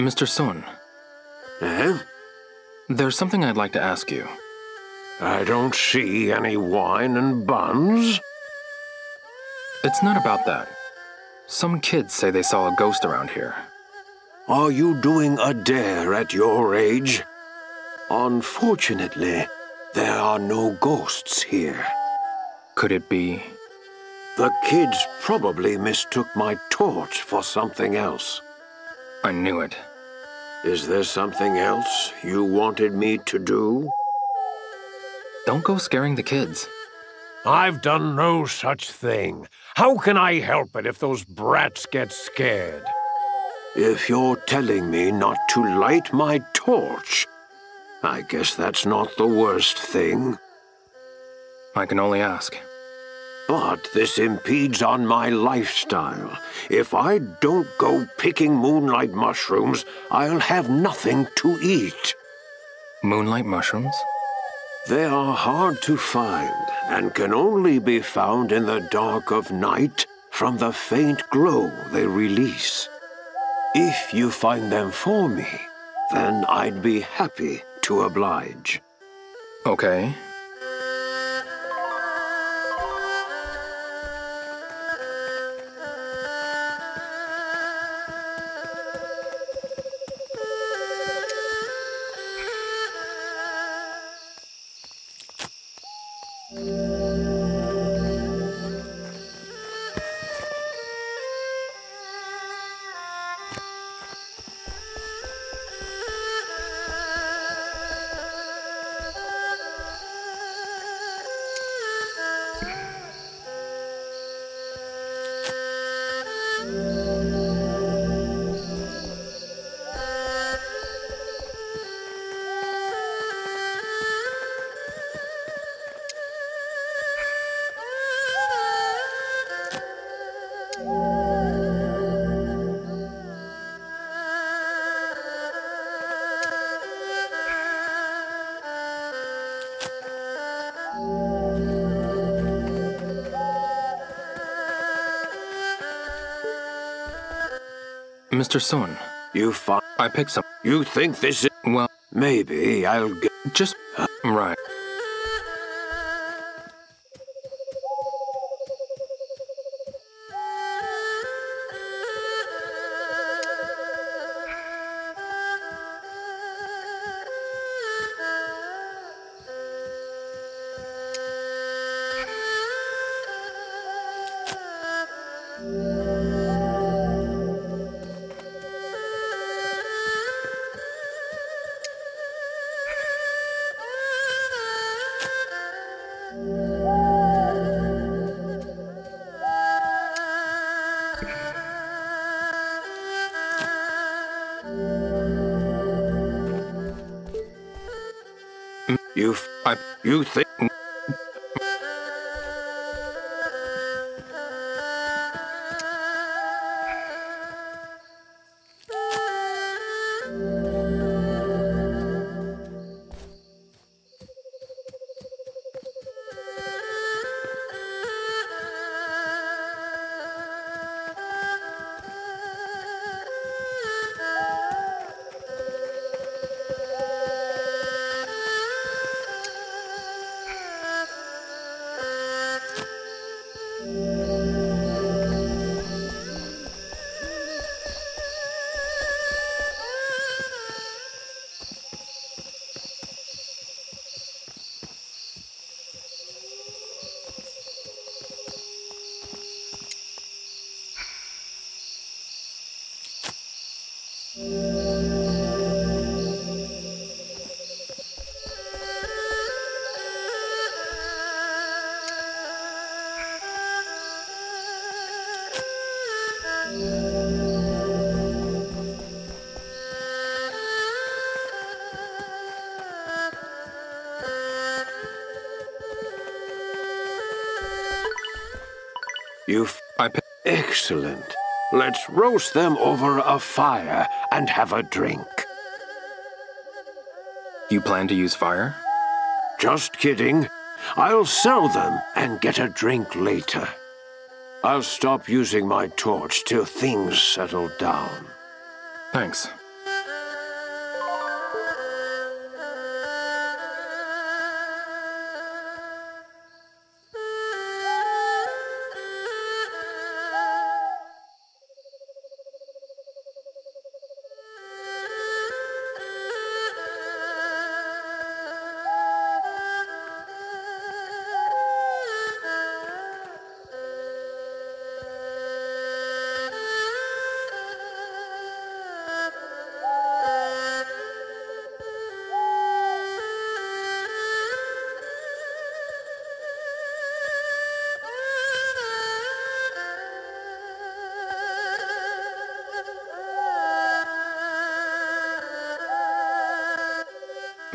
Mr. Sun. Eh? There's something I'd like to ask you. I don't see any wine and buns. It's not about that. Some kids say they saw a ghost around here. Are you doing a dare at your age? Unfortunately, there are no ghosts here. Could it be? The kids probably mistook my torch for something else. I knew it. Is there something else you wanted me to do? Don't go scaring the kids. I've done no such thing. How can I help it if those brats get scared? If you're telling me not to light my torch, I guess that's not the worst thing. I can only ask. But this impedes on my lifestyle. If I don't go picking moonlight mushrooms, I'll have nothing to eat. Moonlight mushrooms? They are hard to find and can only be found in the dark of night from the faint glow they release. If you find them for me, then I'd be happy to oblige. Okay. Mr. Sun, I picked some. You think this is... Well, maybe I'll get... Just... Right. You think... Excellent. Let's roast them over a fire and have a drink. You plan to use fire? Just kidding. I'll sell them and get a drink later. I'll stop using my torch till things settle down. Thanks.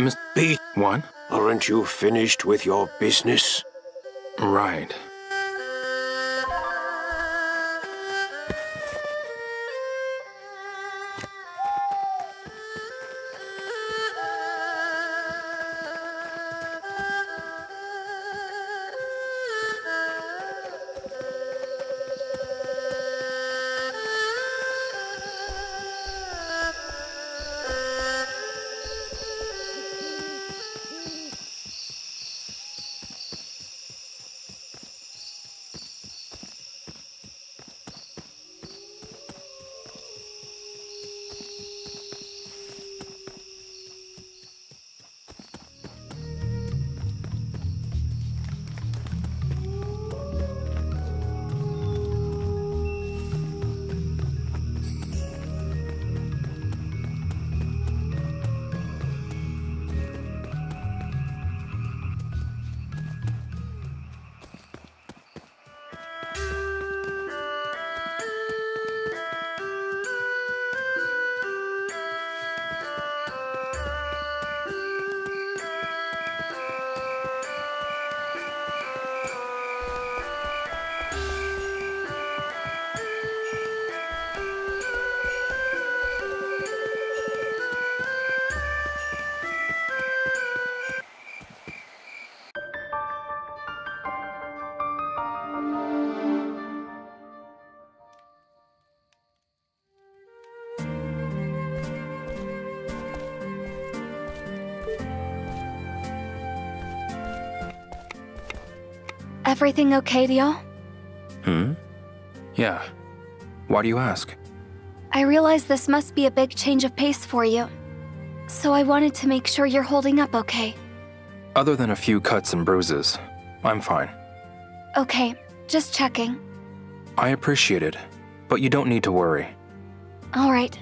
Mr. B1? Aren't you finished with your business? Right. Everything okay, Leo? Yeah. Why do you ask? I realize this must be a big change of pace for you, so I wanted to make sure you're holding up okay. Other than a few cuts and bruises, I'm fine. Okay, just checking. I appreciate it, but you don't need to worry. All right.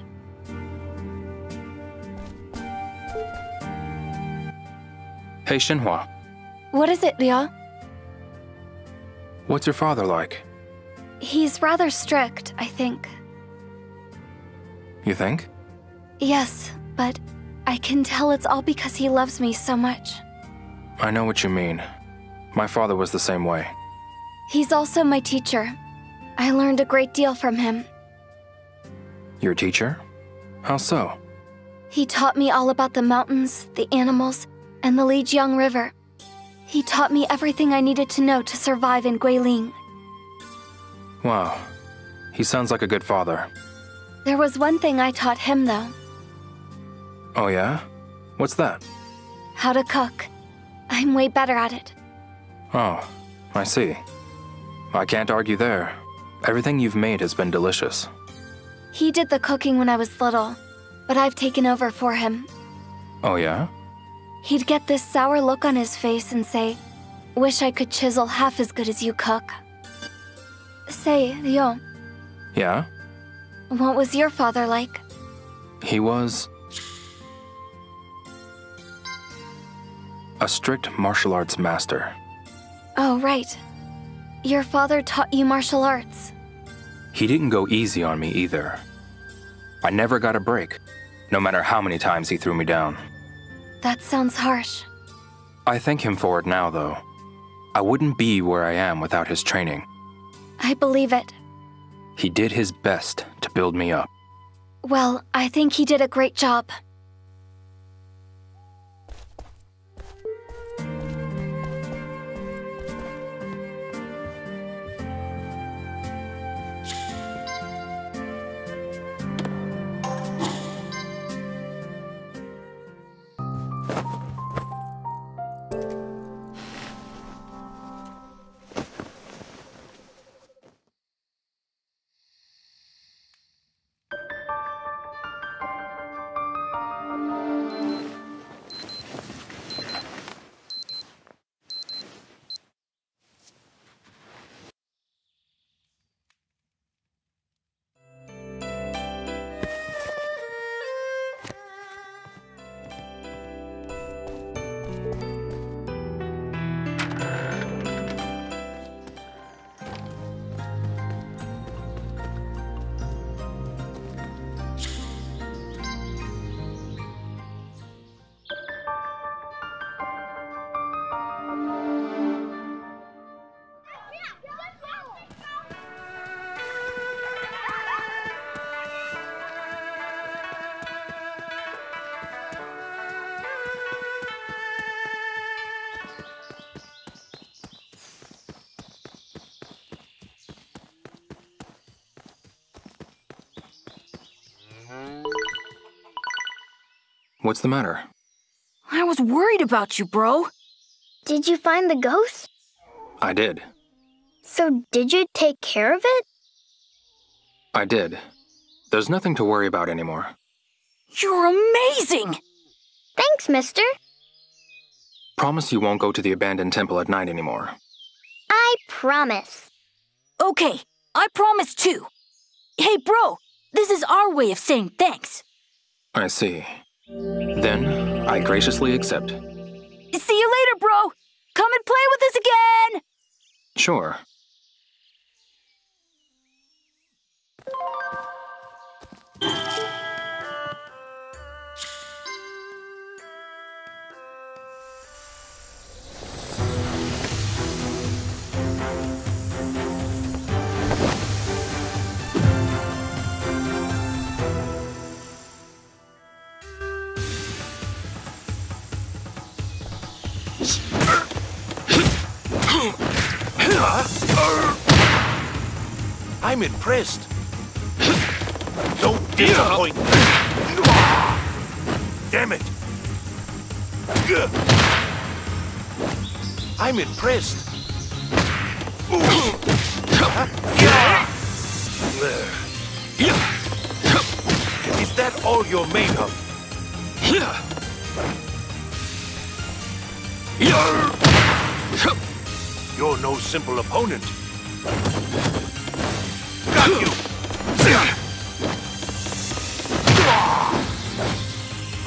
Hey, Shenhua. What is it, Leo? What's your father like? He's rather strict, I think. You think? Yes, but I can tell it's all because he loves me so much. I know what you mean. My father was the same way. He's also my teacher. I learned a great deal from him. Your teacher? How so? He taught me all about the mountains, the animals, and the Lijiang River. He taught me everything I needed to know to survive in Guilin. Wow. He sounds like a good father. There was one thing I taught him, though. Oh, yeah? What's that? How to cook. I'm way better at it. Oh, I see. I can't argue there. Everything you've made has been delicious. He did the cooking when I was little, but I've taken over for him. Oh, yeah? He'd get this sour look on his face and say, "Wish I could chisel half as good as you cook." Say, Ryo. Yeah? What was your father like? He was a strict martial arts master. Oh, right. Your father taught you martial arts. He didn't go easy on me either. I never got a break, no matter how many times he threw me down. That sounds harsh. I thank him for it now, though. I wouldn't be where I am without his training. I believe it. He did his best to build me up. Well, I think he did a great job. What's the matter? I was worried about you, bro. Did you find the ghost? I did. So did you take care of it? I did. There's nothing to worry about anymore. You're amazing! Thanks, mister. Promise you won't go to the abandoned temple at night anymore. I promise. Okay, I promise too. Hey, bro, this is our way of saying thanks. I see. Then, I graciously accept. See you later, bro! Come and play with us again! Sure. I'm impressed. Don't disappoint me. Damn it. I'm impressed. Is that all you're made of? You're no simple opponent. Got you!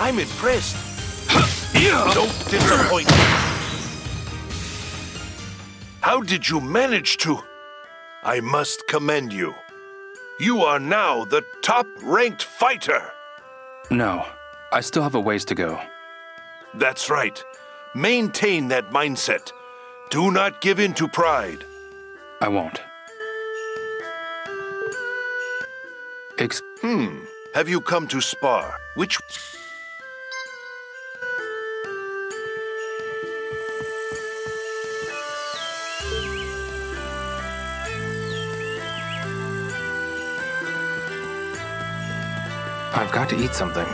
I'm impressed. Don't disappoint me. How did you manage to? I must commend you. You are now the top-ranked fighter. No, I still have a ways to go. That's right. Maintain that mindset. Do not give in to pride. I won't. Have you come to spar? Which... I've got to eat something.